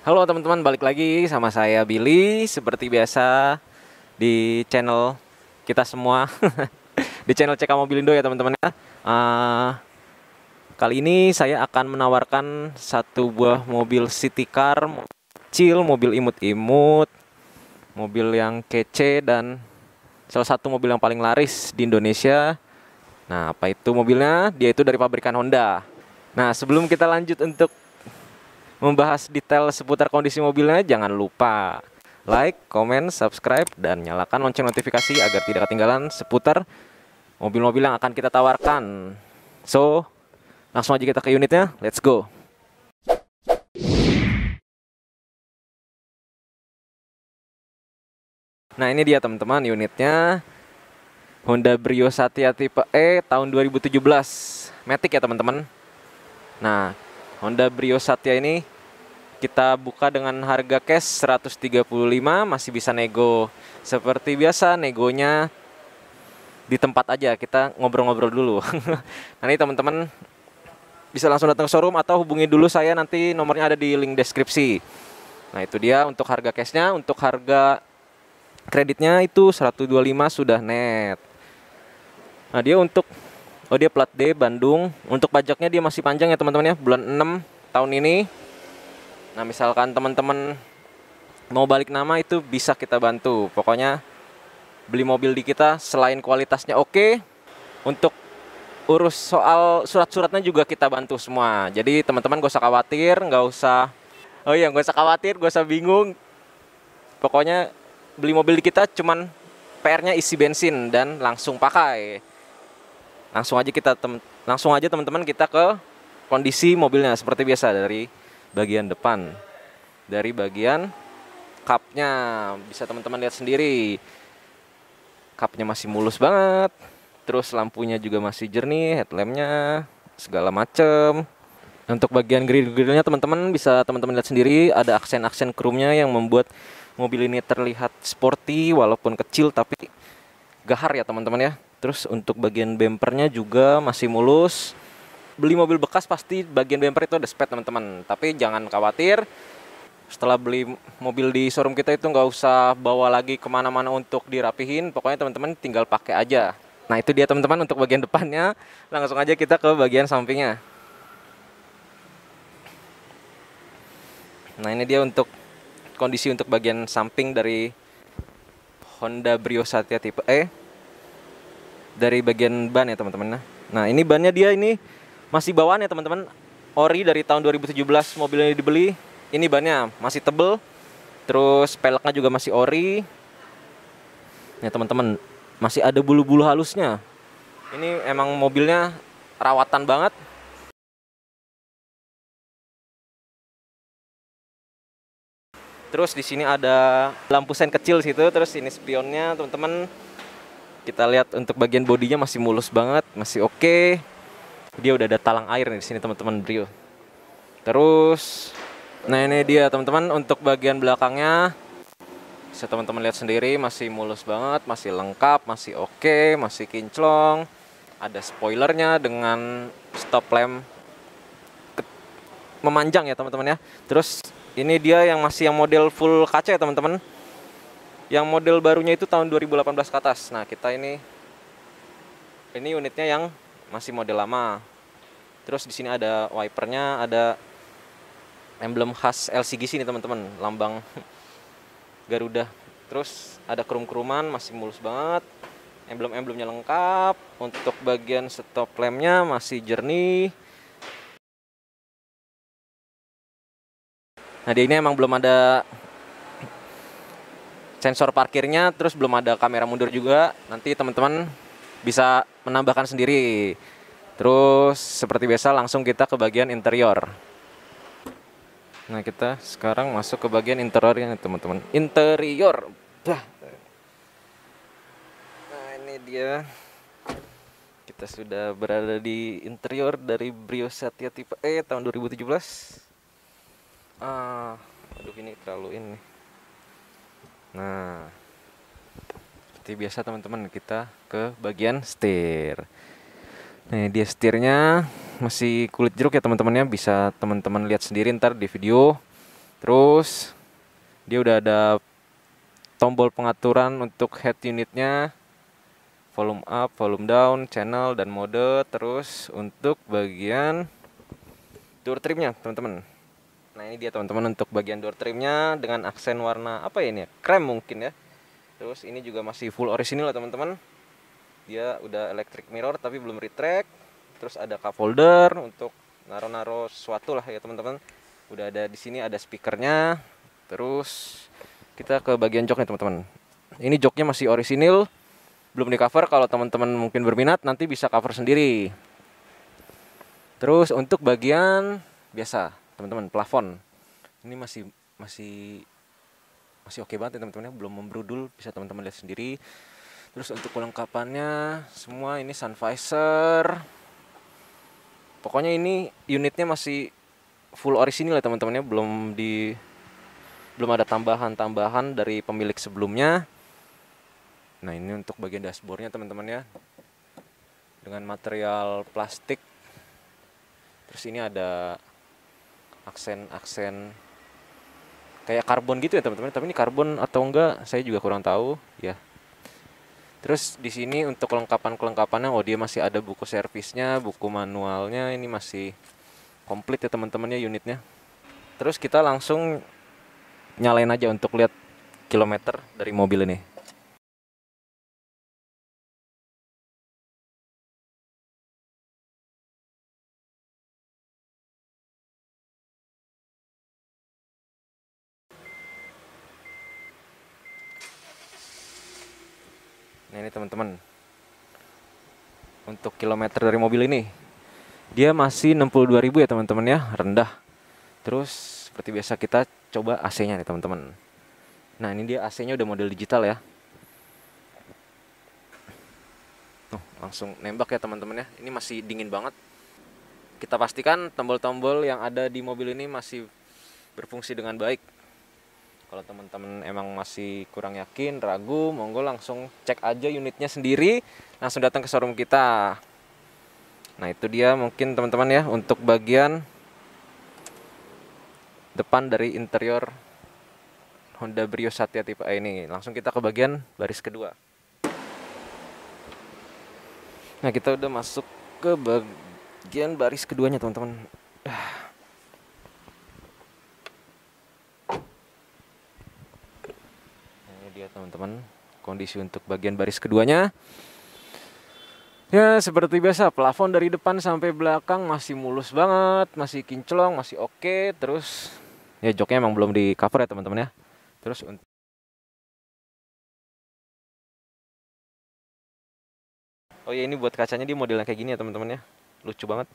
Halo teman-teman, balik lagi sama saya Billy. Seperti biasa di channel kita semua di channel CK Mobilindo ya teman-teman. Kali ini saya akan menawarkan satu buah mobil city car, mobil kecil, mobil imut-imut, mobil yang kece dan salah satu mobil yang paling laris di Indonesia. Nah, apa itu mobilnya? Dia itu dari pabrikan Honda. Nah, sebelum kita lanjut untuk membahas detail seputar kondisi mobilnya, jangan lupa like, komen, subscribe, dan nyalakan lonceng notifikasi agar tidak ketinggalan seputar mobil-mobil yang akan kita tawarkan. So, langsung aja kita ke unitnya, let's go. Nah, ini dia teman-teman unitnya, Honda Brio Satya tipe E tahun 2017, matic ya teman-teman. Nah, Honda Brio Satya ini kita buka dengan harga cash 135, masih bisa nego. Seperti biasa, negonya di tempat aja, kita ngobrol-ngobrol dulu. Nanti teman-teman bisa langsung datang ke showroom atau hubungi dulu saya, nanti nomornya ada di link deskripsi. Nah, itu dia untuk harga cashnya. Untuk harga kreditnya itu 125 sudah net. Nah, dia untuk dia plat D Bandung. Untuk pajaknya dia masih panjang ya teman-teman ya, bulan 6 tahun ini. Nah, misalkan teman-teman mau balik nama itu bisa kita bantu. Pokoknya beli mobil di kita selain kualitasnya oke, untuk urus soal surat-suratnya juga kita bantu semua. Jadi teman-teman gak usah khawatir, gak usah bingung. Pokoknya beli mobil di kita cuman PR-nya isi bensin dan langsung pakai. Langsung aja teman-teman kita ke kondisi mobilnya seperti biasa, dari bagian depan, dari bagian cupnya bisa teman-teman lihat sendiri. Cupnya masih mulus banget, terus lampunya juga masih jernih, headlampnya segala macem. Untuk bagian grill-grillnya teman-teman bisa teman-teman lihat sendiri, ada aksen-aksen chrome-nya yang membuat mobil ini terlihat sporty walaupun kecil tapi gahar ya teman-teman ya. Terus untuk bagian bempernya juga masih mulus. Beli mobil bekas pasti bagian bemper itu ada spet teman-teman. Tapi jangan khawatir, setelah beli mobil di showroom kita itu nggak usah bawa lagi kemana-mana untuk dirapihin. Pokoknya teman-teman tinggal pakai aja. Nah, itu dia teman-teman untuk bagian depannya. Langsung aja kita ke bagian sampingnya. Nah, ini dia untuk kondisi untuk bagian samping dari Honda Brio Satya tipe E. Dari bagian ban ya teman-teman. Nah, ini bannya dia ini masih bawaan ya teman-teman, ori dari tahun 2017 mobilnya dibeli. Ini bannya masih tebel, terus peleknya juga masih ori ya teman-teman, masih ada bulu-bulu halusnya. Ini emang mobilnya rawatan banget. Terus di sini ada lampu sen kecil situ, terus ini spionnya teman-teman. Kita lihat untuk bagian bodinya masih mulus banget, masih oke. Dia udah ada talang air nih di sini teman-teman Brio. Terus, nah ini dia teman-teman untuk bagian belakangnya. Bisa teman-teman lihat sendiri masih mulus banget, masih lengkap, masih oke, masih kinclong. Ada spoilernya dengan stop lamp memanjang ya teman-teman ya. Terus ini dia yang masih yang model full kaca ya teman-teman. Yang model barunya itu tahun 2018 ke atas. Nah, kita ini unitnya yang masih model lama. Terus di sini ada wipernya, ada emblem khas LCGC nih teman-teman, lambang Garuda. Terus ada krum-kruman, masih mulus banget. Emblem-emblemnya lengkap. Untuk bagian stop lampnya masih jernih. Nah, dia ini emang belum ada sensor parkirnya, terus belum ada kamera mundur juga. Nanti teman-teman bisa menambahkan sendiri. Terus seperti biasa langsung kita ke bagian interior. Nah, kita sekarang masuk ke bagian interiornya teman-teman. Interior. Bah. Nah, ini dia. Kita sudah berada di interior dari Brio Satya tipe E tahun 2017. Aduh, ini terlalu ini. Nah, seperti biasa teman-teman kita ke bagian setir. Nah, dia setirnya masih kulit jeruk ya teman-temannya, bisa teman-teman lihat sendiri ntar di video. Terus dia udah ada tombol pengaturan untuk head unitnya, volume up, volume down, channel, dan mode. Terus untuk bagian door trimnya, teman-teman. Nah ini dia teman-teman untuk bagian door trimnya dengan aksen warna apa ya ini ya? Krem mungkin ya. Terus ini juga masih full orisinil lah teman-teman. Dia udah electric mirror tapi belum retract. Terus ada cup holder untuk naro-naro sesuatu lah ya teman-teman. Udah ada di sini, ada speakernya. Terus kita ke bagian joknya teman-teman. Ini joknya masih orisinil, belum di cover. Kalau teman-teman mungkin berminat nanti bisa cover sendiri. Terus untuk bagian biasa teman-teman, plafon. Ini masih oke banget ya teman-teman ya, belum membrudul, bisa teman-teman lihat sendiri. Terus untuk kelengkapannya semua ini sun visor. Pokoknya ini unitnya masih full orisinil ya teman-teman ya, belum ada tambahan-tambahan dari pemilik sebelumnya. Nah ini untuk bagian dashboardnya teman-teman ya, dengan material plastik. Terus ini ada aksen-aksen kayak karbon gitu ya teman-teman, tapi ini karbon atau enggak saya juga kurang tahu ya. Terus di sini untuk kelengkapan-kelengkapannya, oh dia masih ada buku servisnya, buku manualnya, ini masih komplit ya teman-teman ya unitnya. Terus kita langsung nyalain aja untuk lihat kilometer dari mobil ini. Nah ini teman-teman untuk kilometer dari mobil ini. Dia masih 62.000 ya teman-teman ya, rendah. Terus seperti biasa kita coba AC-nya nih teman-teman. Nah ini dia AC-nya udah model digital ya. Tuh, langsung nembak ya teman-teman ya. Ini masih dingin banget. Kita pastikan tombol-tombol yang ada di mobil ini masih berfungsi dengan baik. Kalau teman-teman emang masih kurang yakin, ragu, monggo langsung cek aja unitnya sendiri, langsung datang ke showroom kita. Nah itu dia mungkin teman-teman ya untuk bagian depan dari interior Honda Brio Satya tipe A ini. Langsung kita ke bagian baris kedua. Nah kita udah masuk ke bagian baris keduanya teman-teman. Nah, ini dia teman-teman kondisi untuk bagian baris keduanya. Ya seperti biasa, plafon dari depan sampai belakang masih mulus banget, masih kinclong, masih oke. Terus ya joknya emang belum di cover ya teman-teman ya. Terus untuk oh ya ini buat kacanya dia modelnya kayak gini ya teman-teman ya, lucu banget.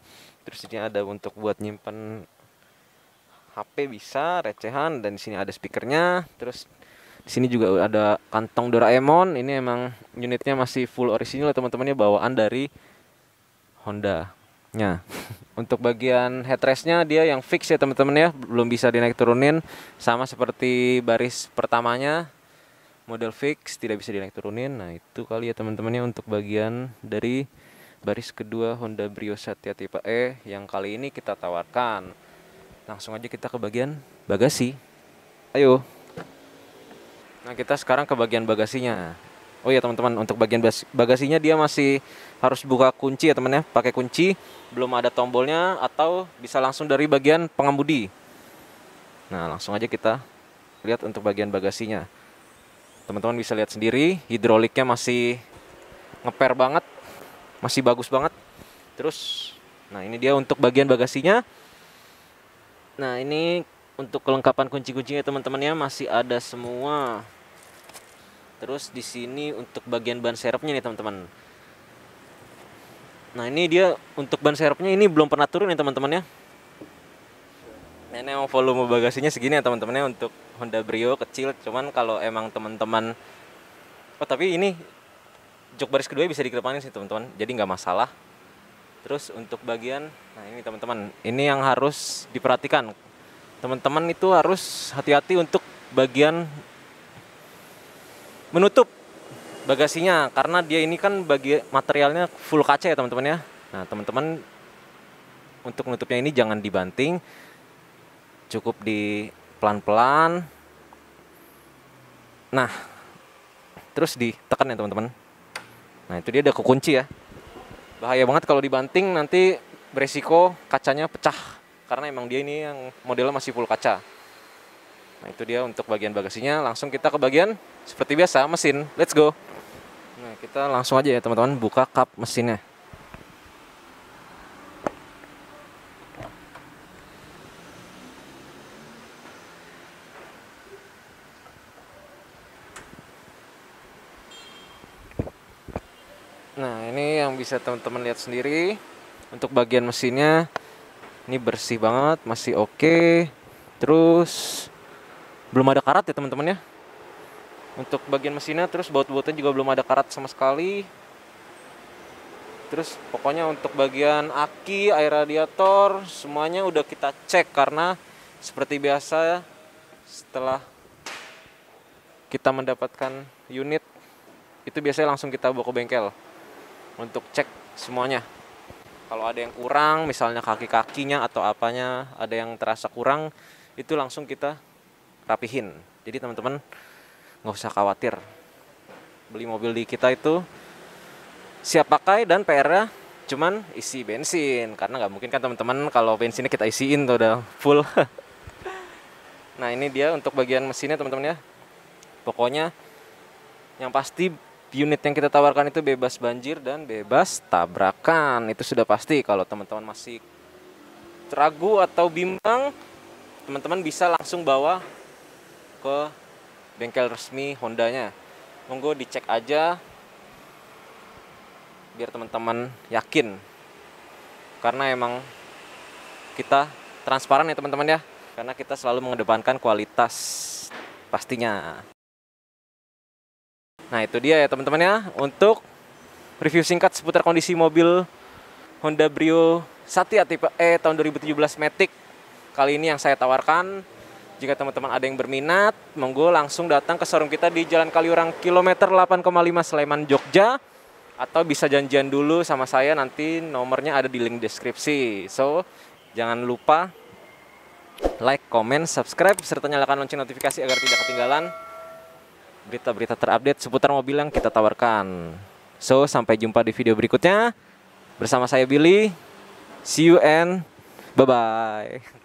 Terus ini ada untuk buat nyimpen HP bisa, recehan, dan di sini ada speakernya. Terus di sini juga ada kantong Doraemon. Ini emang unitnya masih full orisinil teman-teman ya, bawaan dari Honda-nya. Untuk bagian headrestnya dia yang fix ya teman-teman ya, belum bisa dinaik turunin, sama seperti baris pertamanya model fix tidak bisa dinaik turunin. Nah itu kali ya teman-teman ya untuk bagian dari baris kedua Honda Brio Satya tipe E yang kali ini kita tawarkan. Langsung aja kita ke bagian bagasi. Ayo. Nah kita sekarang ke bagian bagasinya. Oh ya teman-teman, untuk bagian bagasinya dia masih harus buka kunci ya teman-teman ya, pakai kunci, belum ada tombolnya atau bisa langsung dari bagian pengemudi. Nah langsung aja kita lihat untuk bagian bagasinya. Teman-teman bisa lihat sendiri, hidroliknya masih ngeper banget, masih bagus banget. Terus, nah ini dia untuk bagian bagasinya. Nah ini untuk kelengkapan kunci-kuncinya teman-teman ya masih ada semua. Terus di sini untuk bagian ban serepnya nih teman-teman. Nah ini dia untuk ban serepnya ini belum pernah turun nih teman-teman ya. Nah, ini emang volume bagasinya segini ya teman-teman ya untuk Honda Brio kecil. Cuman kalau emang teman-teman, oh tapi ini jok baris kedua bisa dikedepanin sih teman-teman, jadi nggak masalah. Terus untuk bagian, nah ini teman-teman, ini yang harus diperhatikan. Teman-teman itu harus hati-hati untuk bagian menutup bagasinya, karena dia ini kan bagi materialnya full kaca ya teman-teman ya. Nah teman-teman untuk menutupnya ini jangan dibanting, cukup di pelan-pelan. Nah, terus ditekan ya teman-teman. Nah, itu dia udah kekunci ya. Bahaya banget kalau dibanting, nanti beresiko kacanya pecah. Karena emang dia ini yang modelnya masih full kaca. Nah, itu dia untuk bagian bagasinya. Langsung kita ke bagian seperti biasa, mesin. Let's go. Nah, kita langsung aja ya teman-teman, buka kap mesinnya. Nah, ini yang bisa teman-teman lihat sendiri. Untuk bagian mesinnya, ini bersih banget, masih oke. Terus, belum ada karat ya teman-teman ya. Untuk bagian mesinnya, terus baut-bautnya juga belum ada karat sama sekali. Terus, pokoknya untuk bagian aki, air radiator, semuanya udah kita cek. Karena, seperti biasa, setelah kita mendapatkan unit, itu biasanya langsung kita bawa ke bengkel untuk cek semuanya. Kalau ada yang kurang, misalnya kaki-kakinya atau apanya, ada yang terasa kurang, itu langsung kita rapihin. Jadi teman-teman nggak usah khawatir, beli mobil di kita itu siap pakai, dan PR-nya cuman isi bensin, karena nggak mungkin kan teman-teman kalau bensinnya kita isiin tuh udah full. Nah, ini dia untuk bagian mesinnya teman-teman ya. Pokoknya yang pasti unit yang kita tawarkan itu bebas banjir dan bebas tabrakan. Itu sudah pasti. Kalau teman-teman masih ragu atau bimbang, teman-teman bisa langsung bawa ke bengkel resmi Hondanya. Monggo dicek aja biar teman-teman yakin. Karena emang kita transparan ya teman-teman ya. Karena kita selalu mengedepankan kualitas pastinya. Nah, itu dia ya teman-teman ya, untuk review singkat seputar kondisi mobil Honda Brio Satya tipe E tahun 2017 Matic kali ini yang saya tawarkan. Jika teman-teman ada yang berminat, monggo langsung datang ke showroom kita di Jalan Kaliurang kilometer 8,5 Sleman, Jogja, atau bisa janjian dulu sama saya, nanti nomornya ada di link deskripsi. So, jangan lupa like, comment, subscribe, serta nyalakan lonceng notifikasi agar tidak ketinggalan berita-berita terupdate seputar mobil yang kita tawarkan. So, sampai jumpa di video berikutnya. Bersama saya Billy. See you and bye-bye.